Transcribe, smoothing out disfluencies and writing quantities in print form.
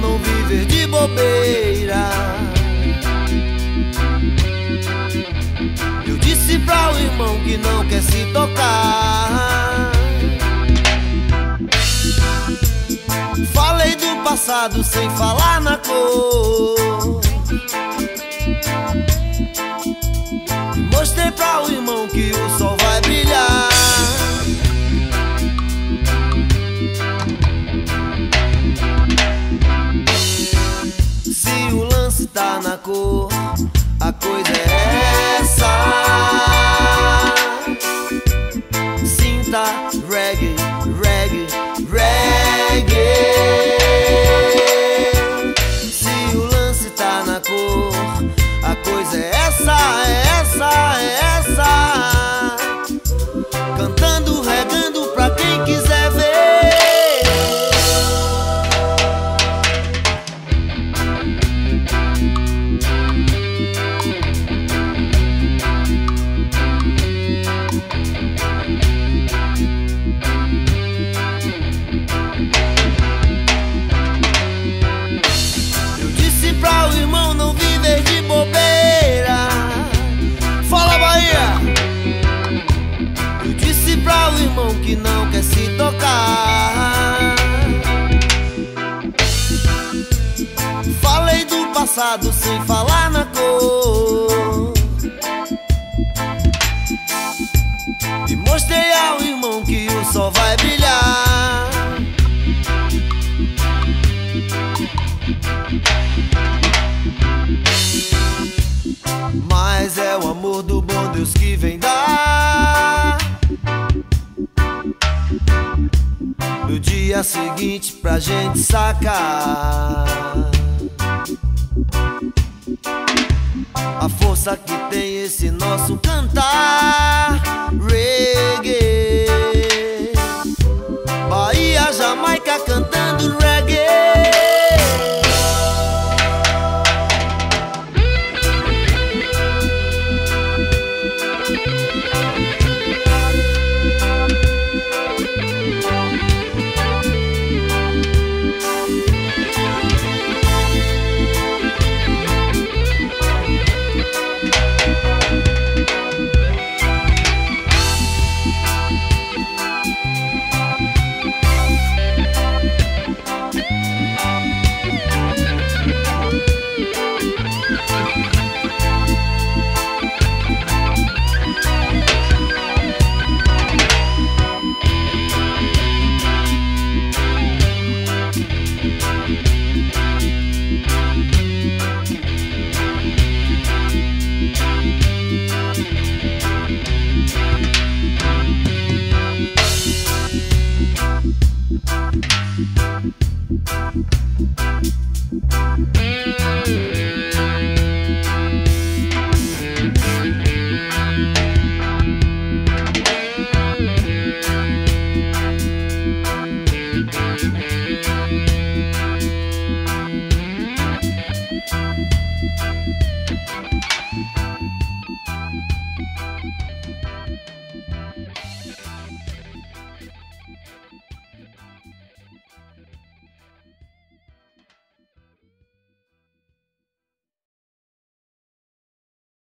não viver de bobeira. Eu disse pra o irmão que não quer se tocar. Falei do passado sem falar na cor. Mostrei pra o irmão que o sol vai brilhar. Se o lance tá na cor, a coisa é essa. Sinta reggae, reggae, reggae. Se o lance tá na cor, a coisa é essa, é essa, é essa. Cantando, regando pra quem quiser ver. Eu disse pra o irmão não viver de bobeira. Pra o irmão que não quer se tocar. Falei do passado sem falar na cor. E mostrei ao irmão que o sol vai brilhar. Mas é o amor do bom Deus que vem dar no dia seguinte pra gente sacar a força que tem esse nosso cantar. Reggae, Bahia, Jamaica cantando reggae.